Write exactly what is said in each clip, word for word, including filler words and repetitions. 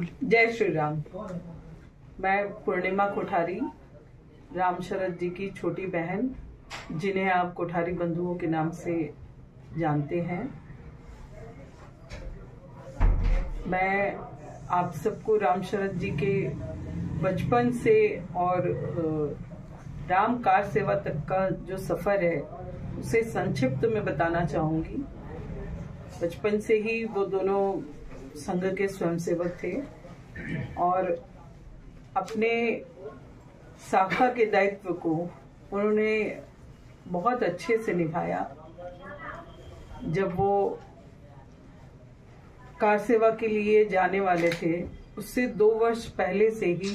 जय श्री राम। मैं पूर्णिमा कोठारी, रामशरद जी की छोटी बहन, जिन्हें आप कोठारी बंधुओं के नाम से जानते हैं। मैं आप सबको रामशरद जी के बचपन से और रामकार सेवा तक का जो सफर है उसे संक्षिप्त में बताना चाहूंगी। बचपन से ही वो दोनों संघ के स्वयंसेवक थे और अपने शाखा के दायित्व को उन्होंने बहुत अच्छे से निभाया। जब वो कार सेवा के लिए जाने वाले थे, उससे दो वर्ष पहले से ही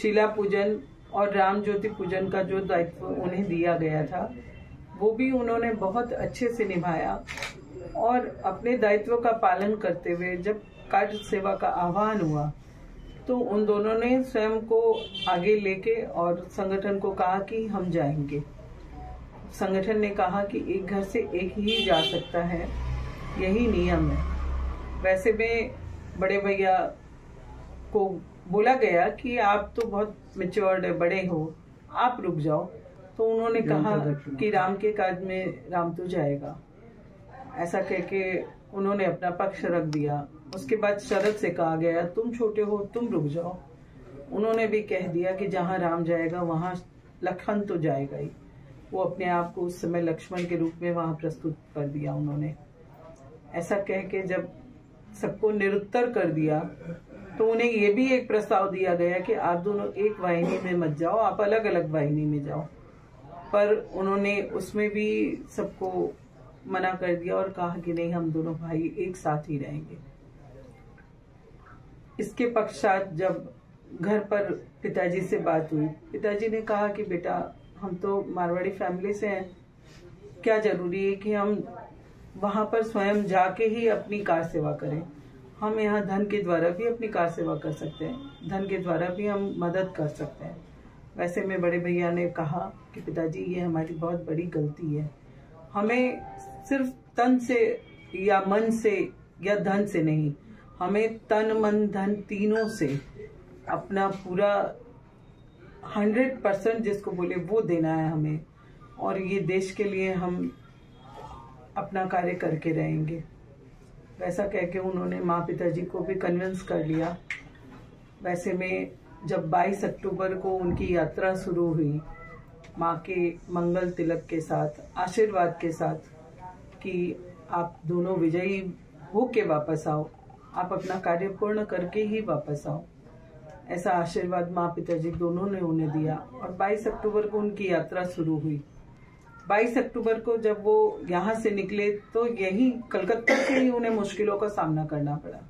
शिला पूजन और राम ज्योति पूजन का जो दायित्व उन्हें दिया गया था वो भी उन्होंने बहुत अच्छे से निभाया और अपने दायित्व का पालन करते हुए जब कार्य सेवा का आह्वान हुआ तो उन दोनों ने स्वयं को आगे लेके और संगठन को कहा कि हम जाएंगे। संगठन ने कहा कि एक घर से एक ही जा सकता है, यही नियम है। वैसे में बड़े भैया को बोला गया कि आप तो बहुत मैच्योर्ड है, बड़े हो, आप रुक जाओ। तो उन्होंने कहा कि राम के काज में राम तो जाएगा। ऐसा कह के उन्होंने अपना पक्ष रख दिया। उसके बाद शरद से कहा गया तुम छोटे हो, तुम रुक जाओ। उन्होंने भी कह दिया कि जहाँ राम जाएगा वहाँ लखन तो जाएगा ही। वो अपने आप को उस समय लक्ष्मण के रूप में वहाँ प्रस्तुत कर दिया उन्होंने। ऐसा कह के जब सबको निरुत्तर कर दिया तो उन्हें ये भी एक प्रस्ताव दिया गया कि आप दोनों एक वाहिनी में मत जाओ, आप अलग अलग वाहिनी में जाओ। पर उन्होंने उसमें भी सबको मना कर दिया और कहा कि नहीं, हम दोनों भाई एक साथ ही रहेंगे। इसके पश्चात जब घर पर पिताजी से बात हुई, पिताजी ने कहा कि बेटा, हम तो मारवाड़ी फैमिली से हैं, क्या जरूरी है कि हम वहाँ पर स्वयं जाके ही अपनी कार सेवा करें। हम यहाँ धन के द्वारा भी अपनी कार सेवा कर सकते हैं, धन के द्वारा भी हम मदद कर सकते हैं। वैसे में बड़े भैया ने कहा कि पिताजी, ये हमारी बहुत बड़ी गलती है। हमें सिर्फ तन से या मन से या धन से नहीं, हमें तन मन धन तीनों से अपना पूरा हंड्रेड परसेंट जिसको बोले वो देना है हमें, और ये देश के लिए हम अपना कार्य करके रहेंगे। वैसा कह के उन्होंने माँ पिताजी को भी कन्विंस कर लिया। वैसे में जब बाईस अक्टूबर को उनकी यात्रा शुरू हुई माँ के मंगल तिलक के साथ, आशीर्वाद के साथ कि आप दोनों विजयी होके वापस आओ, आप अपना कार्य पूर्ण करके ही वापस आओ, ऐसा आशीर्वाद माँ पिताजी दोनों ने उन्हें दिया। और बाईस अक्टूबर को उनकी यात्रा शुरू हुई। बाईस अक्टूबर को जब वो यहाँ से निकले तो यही कलकत्ता से ही उन्हें मुश्किलों का सामना करना पड़ा।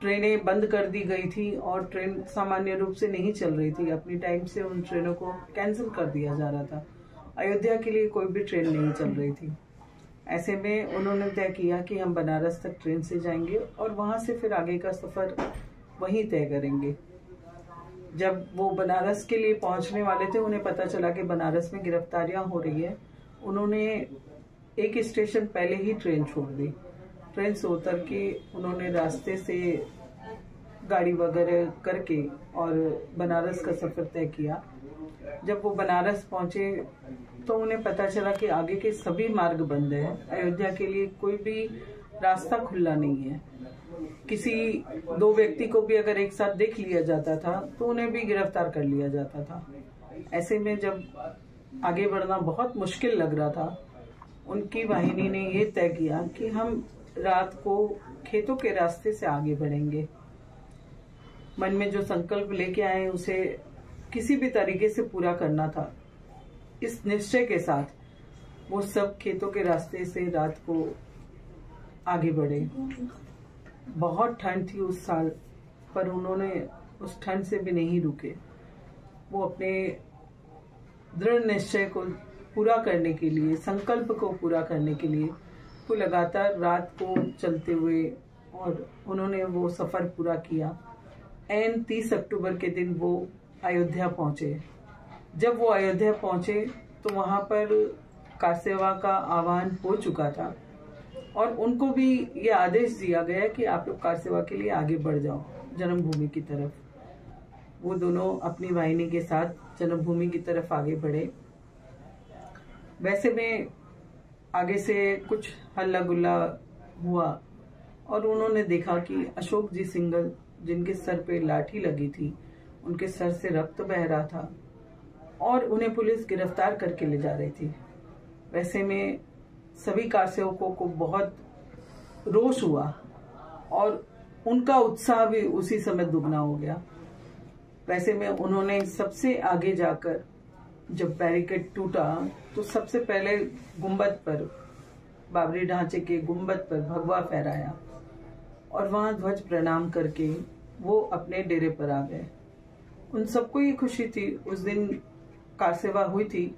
ट्रेनें बंद कर दी गई थी और ट्रेन सामान्य रूप से नहीं चल रही थी, अपनी टाइम से उन ट्रेनों को कैंसिल कर दिया जा रहा था। अयोध्या के लिए कोई भी ट्रेन नहीं चल रही थी। ऐसे में उन्होंने तय किया कि हम बनारस तक ट्रेन से जाएंगे और वहाँ से फिर आगे का सफ़र वहीं तय करेंगे। जब वो बनारस के लिए पहुँचने वाले थे, उन्हें पता चला कि बनारस में गिरफ्तारियाँ हो रही है। उन्होंने एक स्टेशन पहले ही ट्रेन छोड़ दी। ट्रेन से उतर के उन्होंने रास्ते से गाड़ी वगैरह करके और बनारस का सफ़र तय किया। जब वो बनारस पहुँचे तो उन्हें पता चला कि आगे के सभी मार्ग बंद हैं, अयोध्या के लिए कोई भी रास्ता खुला नहीं है। किसी दो व्यक्ति को भी अगर एक साथ देख लिया जाता था तो उन्हें भी गिरफ्तार कर लिया जाता था। ऐसे में जब आगे बढ़ना बहुत मुश्किल लग रहा था, उनकी वाहिनी ने ये तय किया कि हम रात को खेतों के रास्ते से आगे बढ़ेंगे। मन में जो संकल्प लेके आए उसे किसी भी तरीके से पूरा करना था। इस निश्चय के साथ वो सब खेतों के रास्ते से रात को आगे बढ़े। बहुत ठंड थी उस साल, पर उन्होंने उस ठंड से भी नहीं रुके। वो अपने दृढ़ निश्चय को पूरा करने के लिए, संकल्प को पूरा करने के लिए वो लगातार रात को चलते हुए और उन्होंने वो सफ़र पूरा किया। एन तीस अक्टूबर के दिन वो अयोध्या पहुँचे। जब वो अयोध्या पहुँचे तो वहाँ पर कार सेवा का आह्वान हो चुका था और उनको भी ये आदेश दिया गया कि आप लोग कार सेवा के लिए आगे बढ़ जाओ। जन्मभूमि की तरफ। वो दोनों अपनी वाहिनी के साथ जन्मभूमि की तरफ आगे बढ़े। वैसे में आगे से कुछ हल्ला गुल्ला हुआ और उन्होंने देखा कि अशोक जी सिंगल, जिनके सर पे लाठी लगी थी, उनके सर से रक्त बह रहा था और उन्हें पुलिस गिरफ्तार करके ले जा रही थी। वैसे में सभी कारसेवकों को बहुत रोष हुआ और उनका उत्साह भी उसी समय दुगना हो गया। वैसे में उन्होंने सबसे आगे जाकर, जब बैरिकेड टूटा, तो सबसे पहले गुंबद पर, बाबरी ढांचे के गुंबद पर भगवा फहराया और वहां ध्वज प्रणाम करके वो अपने डेरे पर आ गए। उन सबको ये खुशी थी, उस दिन कारसेवा हुई थी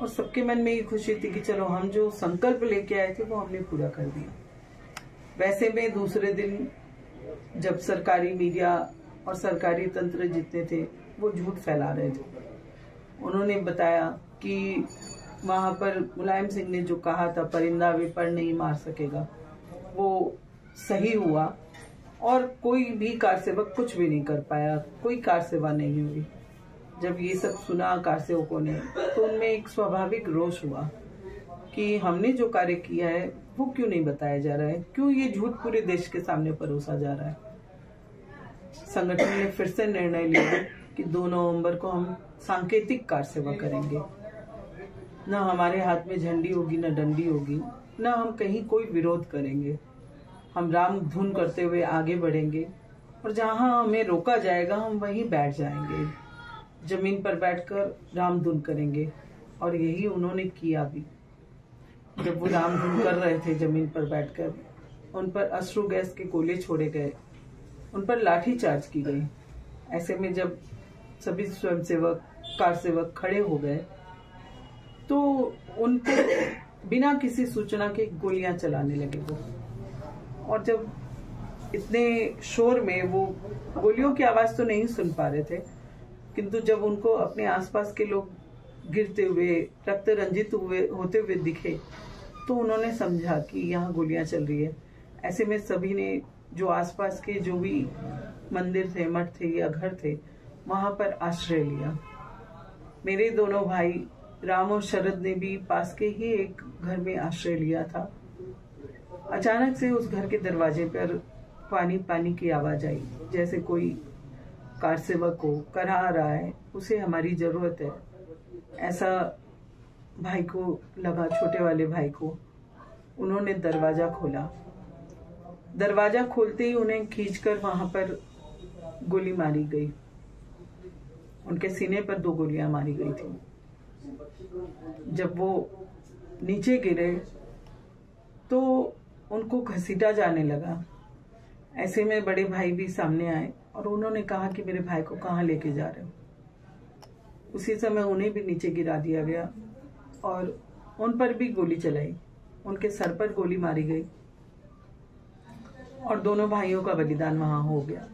और सबके मन में ये खुशी थी कि चलो हम जो संकल्प लेके आए थे वो हमने पूरा कर दिया। वैसे में दूसरे दिन जब सरकारी मीडिया और सरकारी तंत्र जितने थे वो झूठ फैला रहे थे, उन्होंने बताया कि वहाँ पर मुलायम सिंह ने जो कहा था परिंदा विपर नहीं मार सकेगा, वो सही हुआ और कोई भी कारसेवक कुछ भी नहीं कर पाया, कोई कारसेवा नहीं हुई। जब ये सब सुना कारसेवकों ने तो उनमें एक स्वाभाविक रोष हुआ कि हमने जो कार्य किया है वो क्यों नहीं बताया जा रहा है, क्यों ये झूठ पूरे देश के सामने परोसा जा रहा है। संगठन ने फिर से निर्णय लिया कि दो नवंबर को हम सांकेतिक कारसेवा करेंगे। न हमारे हाथ में झंडी होगी, न डंडी होगी, न हम कहीं कोई विरोध करेंगे। हम राम धुन करते हुए आगे बढ़ेंगे और जहां हमें रोका जाएगा हम वहीं बैठ जाएंगे, जमीन पर बैठकर राम धुन करेंगे। और यही उन्होंने किया भी। जब वो राम धुन कर रहे थे जमीन पर बैठकर, उन पर अश्रु गैस के गोले छोड़े गए, उन पर लाठी चार्ज की गई। ऐसे में जब सभी स्वयंसेवक, कारसेवक खड़े हो गए तो उन पर बिना किसी सूचना के गोलियां चलाने लगे वो। और जब इतने शोर में, वो गोलियों की आवाज़ तो नहीं सुन पा रहे थे, किंतु जब उनको अपने आसपास के लोग गिरते हुए, रक्त रंजित हुए होते हुए दिखे तो उन्होंने समझा कि यहाँ गोलियाँ चल रही है। ऐसे में सभी ने, जो आसपास के जो भी मंदिर थे, मठ थे या घर थे, वहाँ पर आश्रय लिया। मेरे दोनों भाई राम और शरद ने भी पास के ही एक घर में आश्रय लिया था। अचानक से उस घर के दरवाजे पर पानी पानी की आवाज आई, जैसे कोई कारसेवक को कराह रहा है, उसे हमारी जरूरत है, ऐसा भाई को लगा, छोटे वाले भाई को। उन्होंने दरवाजा खोला। दरवाजा खोलते ही उन्हें खींचकर वहां पर गोली मारी गई। उनके सीने पर दो गोलियां मारी गई थी। जब वो नीचे गिरे तो उनको घसीटा जाने लगा। ऐसे में बड़े भाई भी सामने आए और उन्होंने कहा कि मेरे भाई को कहाँ लेके जा रहे हो। उसी समय उन्हें भी नीचे गिरा दिया गया और उन पर भी गोली चलाई। उनके सर पर गोली मारी गई और दोनों भाइयों का बलिदान वहाँ हो गया।